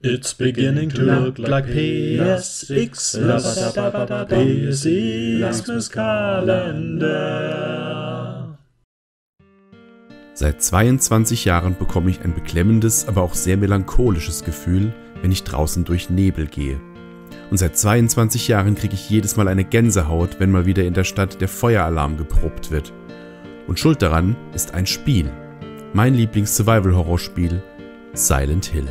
It's beginning to look like P.S.X. P.S.E. Las Muscaranda. Seit 22 Jahren bekomme ich ein beklemmendes, aber auch sehr melancholisches Gefühl, wenn ich draußen durch Nebel gehe. Und seit 22 Jahren kriege ich jedes Mal eine Gänsehaut, wenn mal wieder in der Stadt der Feueralarm geprobt wird. Und schuld daran ist ein Spiel. Mein Lieblings-Survival-Horror-Spiel, Silent Hill.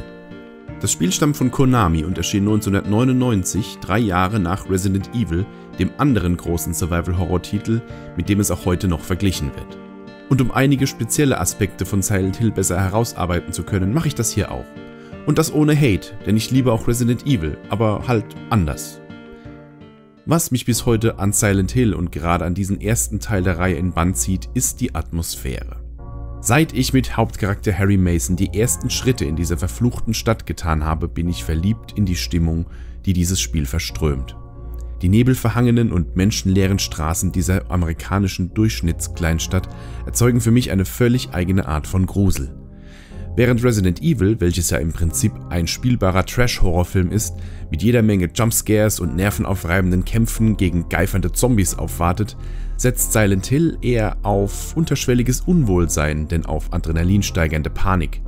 Das Spiel stammt von Konami und erschien 1999, 3 Jahre nach Resident Evil, dem anderen großen Survival-Horror-Titel, mit dem es auch heute noch verglichen wird. Und um einige spezielle Aspekte von Silent Hill besser herausarbeiten zu können, mache ich das hier auch. Und das ohne Hate, denn ich liebe auch Resident Evil, aber halt anders. Was mich bis heute an Silent Hill und gerade an diesen ersten Teil der Reihe in Bann zieht, ist die Atmosphäre. Seit ich mit Hauptcharakter Harry Mason die ersten Schritte in dieser verfluchten Stadt getan habe, bin ich verliebt in die Stimmung, die dieses Spiel verströmt. Die nebelverhangenen und menschenleeren Straßen dieser amerikanischen Durchschnittskleinstadt erzeugen für mich eine völlig eigene Art von Grusel. Während Resident Evil, welches ja im Prinzip ein spielbarer Trash-Horrorfilm ist, mit jeder Menge Jumpscares und nervenaufreibenden Kämpfen gegen geifernde Zombies aufwartet, setzt Silent Hill eher auf unterschwelliges Unwohlsein, denn auf adrenalinsteigernde Panik.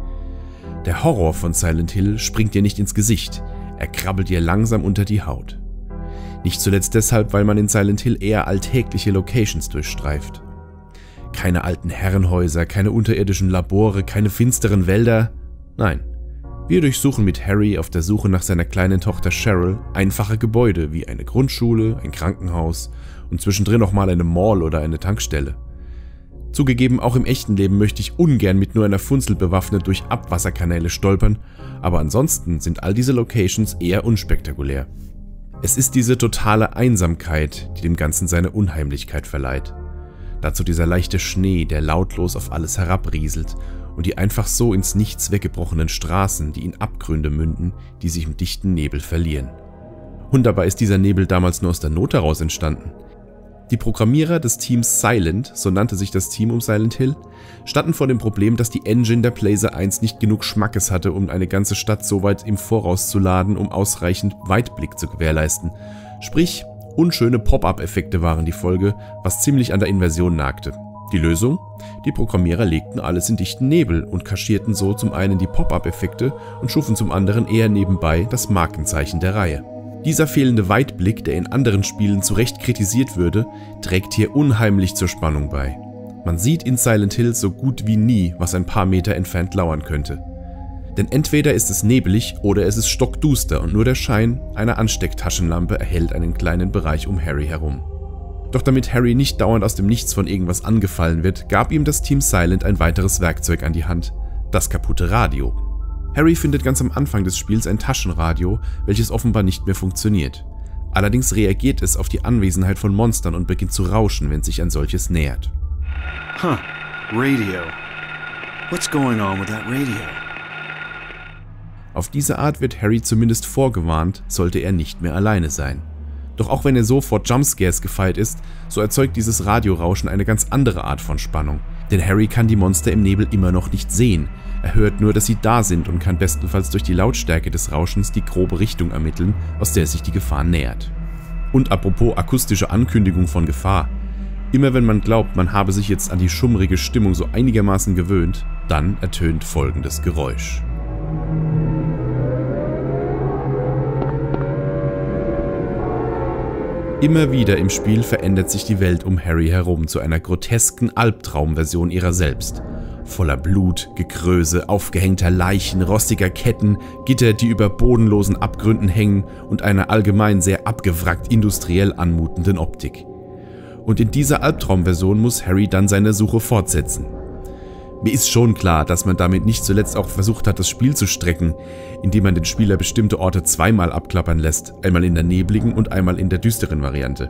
Der Horror von Silent Hill springt dir nicht ins Gesicht, er krabbelt dir langsam unter die Haut. Nicht zuletzt deshalb, weil man in Silent Hill eher alltägliche Locations durchstreift. Keine alten Herrenhäuser, keine unterirdischen Labore, keine finsteren Wälder. Nein, wir durchsuchen mit Harry auf der Suche nach seiner kleinen Tochter Cheryl einfache Gebäude wie eine Grundschule, ein Krankenhaus und zwischendrin auch mal eine Mall oder eine Tankstelle. Zugegeben, auch im echten Leben möchte ich ungern mit nur einer Funzel bewaffnet durch Abwasserkanäle stolpern, aber ansonsten sind all diese Locations eher unspektakulär. Es ist diese totale Einsamkeit, die dem Ganzen seine Unheimlichkeit verleiht. Dazu dieser leichte Schnee, der lautlos auf alles herabrieselt, und die einfach so ins Nichts weggebrochenen Straßen, die in Abgründe münden, die sich im dichten Nebel verlieren. Und dabei ist dieser Nebel damals nur aus der Not heraus entstanden. Die Programmierer des Teams Silent, so nannte sich das Team um Silent Hill, standen vor dem Problem, dass die Engine der PlayStation 1 nicht genug Schmackes hatte, um eine ganze Stadt so weit im Voraus zu laden, um ausreichend Weitblick zu gewährleisten. Sprich, unschöne Pop-Up-Effekte waren die Folge, was ziemlich an der Inversion nagte. Die Lösung? Die Programmierer legten alles in dichten Nebel und kaschierten so zum einen die Pop-Up-Effekte und schufen zum anderen eher nebenbei das Markenzeichen der Reihe. Dieser fehlende Weitblick, der in anderen Spielen zu Recht kritisiert würde, trägt hier unheimlich zur Spannung bei. Man sieht in Silent Hill so gut wie nie, was ein paar Meter entfernt lauern könnte. Denn entweder ist es nebelig oder es ist stockduster und nur der Schein einer Anstecktaschenlampe erhellt einen kleinen Bereich um Harry herum. Doch damit Harry nicht dauernd aus dem Nichts von irgendwas angefallen wird, gab ihm das Team Silent ein weiteres Werkzeug an die Hand, das kaputte Radio. Harry findet ganz am Anfang des Spiels ein Taschenradio, welches offenbar nicht mehr funktioniert. Allerdings reagiert es auf die Anwesenheit von Monstern und beginnt zu rauschen, wenn sich ein solches nähert. Radio. What's going on with that radio? Auf diese Art wird Harry zumindest vorgewarnt, sollte er nicht mehr alleine sein. Doch auch wenn er so vor Jumpscares gefeit ist, so erzeugt dieses Radiorauschen eine ganz andere Art von Spannung. Denn Harry kann die Monster im Nebel immer noch nicht sehen. Er hört nur, dass sie da sind und kann bestenfalls durch die Lautstärke des Rauschens die grobe Richtung ermitteln, aus der sich die Gefahr nähert. Und apropos akustische Ankündigung von Gefahr. Immer wenn man glaubt, man habe sich jetzt an die schummrige Stimmung so einigermaßen gewöhnt, dann ertönt folgendes Geräusch. Immer wieder im Spiel verändert sich die Welt um Harry herum zu einer grotesken Albtraumversion ihrer selbst. Voller Blut, Gekröse, aufgehängter Leichen, rostiger Ketten, Gitter, die über bodenlosen Abgründen hängen und einer allgemein sehr abgewrackt industriell anmutenden Optik. Und in dieser Albtraumversion muss Harry dann seine Suche fortsetzen. Mir ist schon klar, dass man damit nicht zuletzt auch versucht hat, das Spiel zu strecken, indem man den Spieler bestimmte Orte zweimal abklappern lässt, einmal in der nebligen und einmal in der düsteren Variante.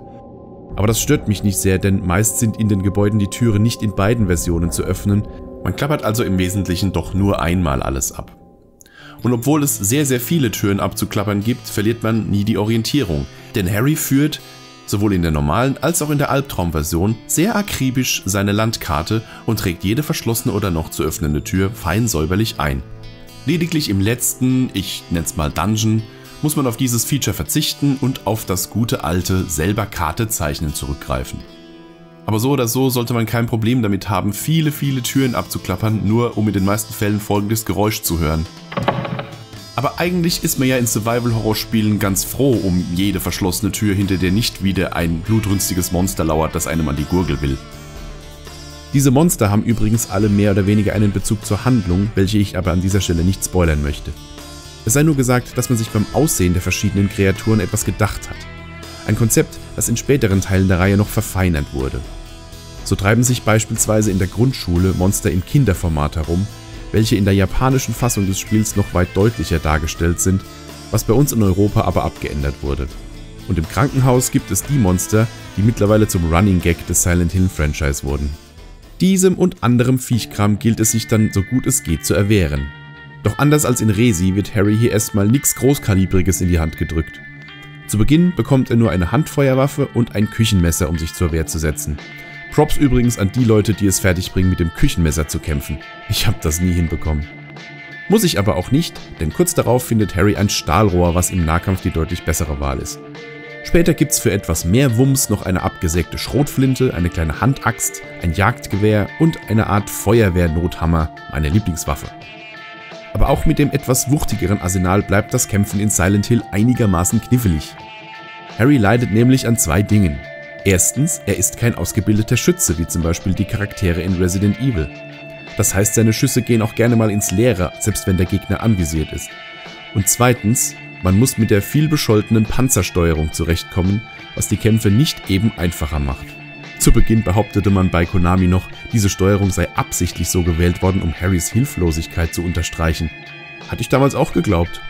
Aber das stört mich nicht sehr, denn meist sind in den Gebäuden die Türen nicht in beiden Versionen zu öffnen, man klappert also im Wesentlichen doch nur einmal alles ab. Und obwohl es sehr, sehr viele Türen abzuklappern gibt, verliert man nie die Orientierung, denn Harry führt, sowohl in der normalen als auch in der Albtraumversion, sehr akribisch seine Landkarte und trägt jede verschlossene oder noch zu öffnende Tür fein säuberlich ein. Lediglich im letzten, ich nenn's mal Dungeon, muss man auf dieses Feature verzichten und auf das gute alte selber Karte zeichnen zurückgreifen. Aber so oder so sollte man kein Problem damit haben, viele Türen abzuklappern, nur um in den meisten Fällen folgendes Geräusch zu hören. Aber eigentlich ist man ja in Survival-Horror-Spielen ganz froh um jede verschlossene Tür, hinter der nicht wieder ein blutrünstiges Monster lauert, das einem an die Gurgel will. Diese Monster haben übrigens alle mehr oder weniger einen Bezug zur Handlung, welche ich aber an dieser Stelle nicht spoilern möchte. Es sei nur gesagt, dass man sich beim Aussehen der verschiedenen Kreaturen etwas gedacht hat. Ein Konzept, das in späteren Teilen der Reihe noch verfeinert wurde. So treiben sich beispielsweise in der Grundschule Monster im Kinderformat herum, welche in der japanischen Fassung des Spiels noch weit deutlicher dargestellt sind, was bei uns in Europa aber abgeändert wurde. Und im Krankenhaus gibt es die Monster, die mittlerweile zum Running Gag des Silent Hill Franchise wurden. Diesem und anderem Viechkram gilt es sich dann so gut es geht zu erwehren. Doch anders als in Resi wird Harry hier erstmal nichts Großkalibriges in die Hand gedrückt. Zu Beginn bekommt er nur eine Handfeuerwaffe und ein Küchenmesser, um sich zur Wehr zu setzen. Props übrigens an die Leute, die es fertigbringen, mit dem Küchenmesser zu kämpfen. Ich habe das nie hinbekommen. Muss ich aber auch nicht, denn kurz darauf findet Harry ein Stahlrohr, was im Nahkampf die deutlich bessere Wahl ist. Später gibt's für etwas mehr Wumms noch eine abgesägte Schrotflinte, eine kleine Handaxt, ein Jagdgewehr und eine Art Feuerwehrnothammer, meine Lieblingswaffe. Aber auch mit dem etwas wuchtigeren Arsenal bleibt das Kämpfen in Silent Hill einigermaßen knifflig. Harry leidet nämlich an zwei Dingen. Erstens, er ist kein ausgebildeter Schütze, wie zum Beispiel die Charaktere in Resident Evil. Das heißt, seine Schüsse gehen auch gerne mal ins Leere, selbst wenn der Gegner anvisiert ist. Und zweitens, man muss mit der vielbescholtenen Panzersteuerung zurechtkommen, was die Kämpfe nicht eben einfacher macht. Zu Beginn behauptete man bei Konami noch, diese Steuerung sei absichtlich so gewählt worden, um Harrys Hilflosigkeit zu unterstreichen. Hatte ich damals auch geglaubt.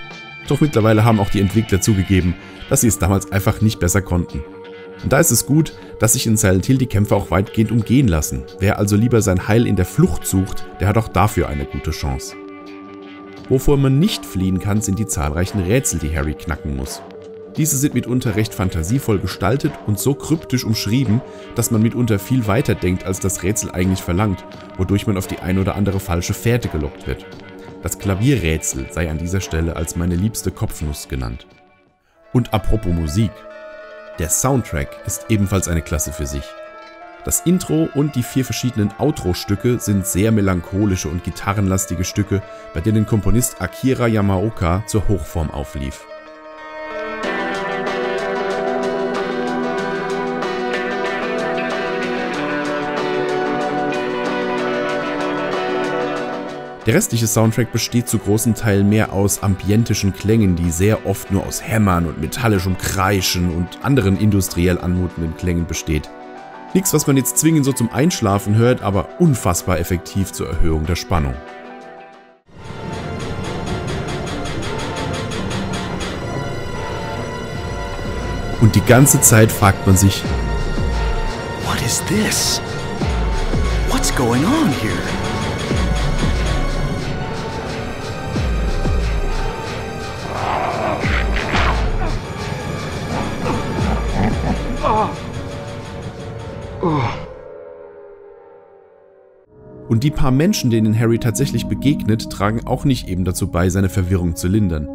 Doch mittlerweile haben auch die Entwickler zugegeben, dass sie es damals einfach nicht besser konnten. Und da ist es gut, dass sich in Silent Hill die Kämpfe auch weitgehend umgehen lassen. Wer also lieber sein Heil in der Flucht sucht, der hat auch dafür eine gute Chance. Wovor man nicht fliehen kann, sind die zahlreichen Rätsel, die Harry knacken muss. Diese sind mitunter recht fantasievoll gestaltet und so kryptisch umschrieben, dass man mitunter viel weiter denkt, als das Rätsel eigentlich verlangt, wodurch man auf die ein oder andere falsche Fährte gelockt wird. Das Klavierrätsel sei an dieser Stelle als meine liebste Kopfnuss genannt. Und apropos Musik. Der Soundtrack ist ebenfalls eine Klasse für sich. Das Intro und die 4 verschiedenen Outro-Stücke sind sehr melancholische und gitarrenlastige Stücke, bei denen Komponist Akira Yamaoka zur Hochform auflief. Der restliche Soundtrack besteht zu großen Teilen mehr aus ambientischen Klängen, die sehr oft nur aus Hämmern und metallischem Kreischen und anderen industriell anmutenden Klängen besteht. Nichts, was man jetzt zwingend so zum Einschlafen hört, aber unfassbar effektiv zur Erhöhung der Spannung. Und die ganze Zeit fragt man sich: What is this? What's going on here? Und die paar Menschen, denen Harry tatsächlich begegnet, tragen auch nicht eben dazu bei, seine Verwirrung zu lindern.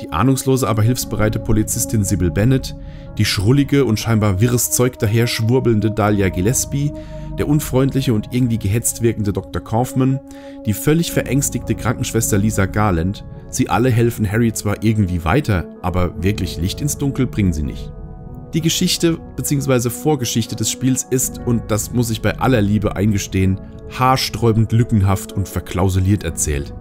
Die ahnungslose, aber hilfsbereite Polizistin Sibyl Bennett, die schrullige und scheinbar wirres Zeug daher schwurbelnde Dahlia Gillespie, der unfreundliche und irgendwie gehetzt wirkende Dr. Kaufmann, die völlig verängstigte Krankenschwester Lisa Garland, sie alle helfen Harry zwar irgendwie weiter, aber wirklich Licht ins Dunkel bringen sie nicht. Die Geschichte bzw. Vorgeschichte des Spiels ist, und das muss ich bei aller Liebe eingestehen, haarsträubend lückenhaft und verklausuliert erzählt.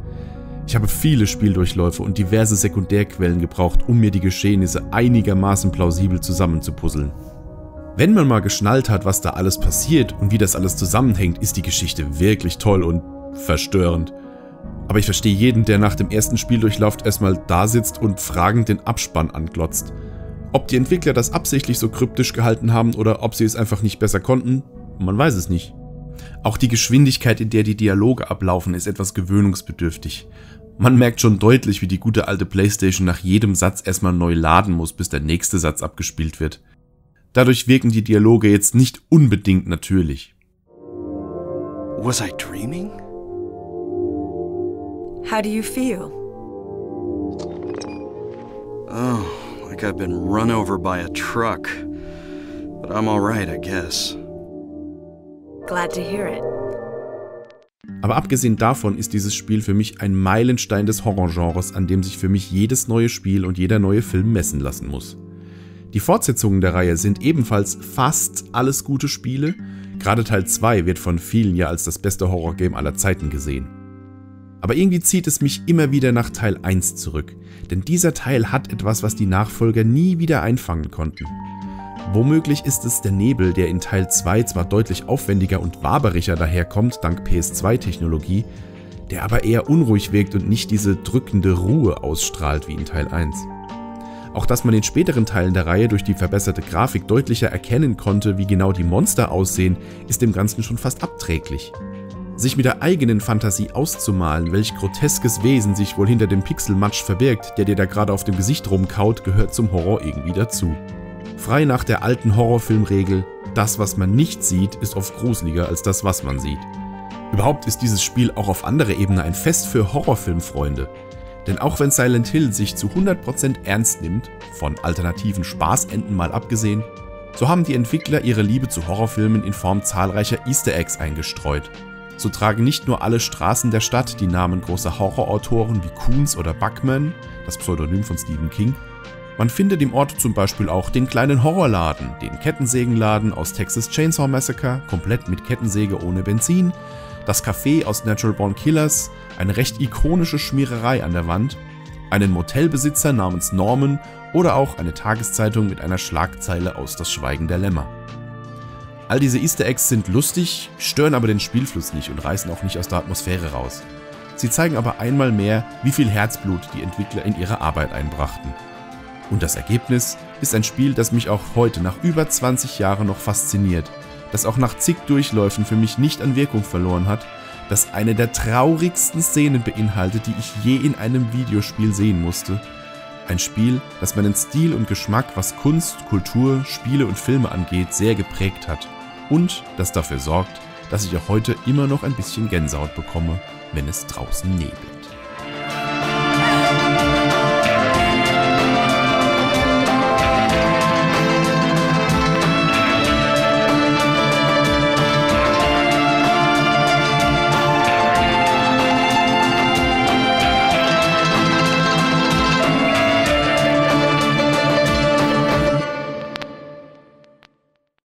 Ich habe viele Spieldurchläufe und diverse Sekundärquellen gebraucht, um mir die Geschehnisse einigermaßen plausibel zusammenzupuzzeln. Wenn man mal geschnallt hat, was da alles passiert und wie das alles zusammenhängt, ist die Geschichte wirklich toll und verstörend. Aber ich verstehe jeden, der nach dem ersten Spieldurchlauf erstmal da sitzt und fragend den Abspann anglotzt. Ob die Entwickler das absichtlich so kryptisch gehalten haben oder ob sie es einfach nicht besser konnten, man weiß es nicht. Auch die Geschwindigkeit, in der die Dialoge ablaufen, ist etwas gewöhnungsbedürftig. Man merkt schon deutlich, wie die gute alte PlayStation nach jedem Satz erstmal neu laden muss, bis der nächste Satz abgespielt wird. Dadurch wirken die Dialoge jetzt nicht unbedingt natürlich. Was I dreaming? How do you feel? Oh, like I've been run over by a truck. But I'm all right, I guess. Glad to hear it. Aber abgesehen davon ist dieses Spiel für mich ein Meilenstein des Horrorgenres, an dem sich für mich jedes neue Spiel und jeder neue Film messen lassen muss. Die Fortsetzungen der Reihe sind ebenfalls fast alles gute Spiele. Gerade Teil 2 wird von vielen ja als das beste Horrorgame aller Zeiten gesehen. Aber irgendwie zieht es mich immer wieder nach Teil 1 zurück, denn dieser Teil hat etwas, was die Nachfolger nie wieder einfangen konnten. Womöglich ist es der Nebel, der in Teil 2 zwar deutlich aufwendiger und waberiger daherkommt, dank PS2-Technologie, der aber eher unruhig wirkt und nicht diese drückende Ruhe ausstrahlt wie in Teil 1. Auch dass man in späteren Teilen der Reihe durch die verbesserte Grafik deutlicher erkennen konnte, wie genau die Monster aussehen, ist dem Ganzen schon fast abträglich. Sich mit der eigenen Fantasie auszumalen, welch groteskes Wesen sich wohl hinter dem Pixelmatsch verbirgt, der dir da gerade auf dem Gesicht rumkaut, gehört zum Horror irgendwie dazu. Frei nach der alten Horrorfilmregel, das, was man nicht sieht, ist oft gruseliger als das, was man sieht. Überhaupt ist dieses Spiel auch auf anderer Ebene ein Fest für Horrorfilmfreunde. Denn auch wenn Silent Hill sich zu 100% ernst nimmt, von alternativen Spaßenden mal abgesehen, so haben die Entwickler ihre Liebe zu Horrorfilmen in Form zahlreicher Easter Eggs eingestreut. So tragen nicht nur alle Straßen der Stadt die Namen großer Horrorautoren wie Koons oder Buckman, das Pseudonym von Stephen King. Man findet im Ort zum Beispiel auch den kleinen Horrorladen, den Kettensägenladen aus Texas Chainsaw Massacre, komplett mit Kettensäge ohne Benzin, das Café aus Natural Born Killers, eine recht ikonische Schmiererei an der Wand, einen Motelbesitzer namens Norman oder auch eine Tageszeitung mit einer Schlagzeile aus Das Schweigen der Lämmer. All diese Easter Eggs sind lustig, stören aber den Spielfluss nicht und reißen auch nicht aus der Atmosphäre raus. Sie zeigen aber einmal mehr, wie viel Herzblut die Entwickler in ihre Arbeit einbrachten. Und das Ergebnis ist ein Spiel, das mich auch heute nach über 20 Jahren noch fasziniert, das auch nach zig Durchläufen für mich nicht an Wirkung verloren hat, das eine der traurigsten Szenen beinhaltet, die ich je in einem Videospiel sehen musste. Ein Spiel, das meinen Stil und Geschmack, was Kunst, Kultur, Spiele und Filme angeht, sehr geprägt hat und das dafür sorgt, dass ich auch heute immer noch ein bisschen Gänsehaut bekomme, wenn es draußen nebelt.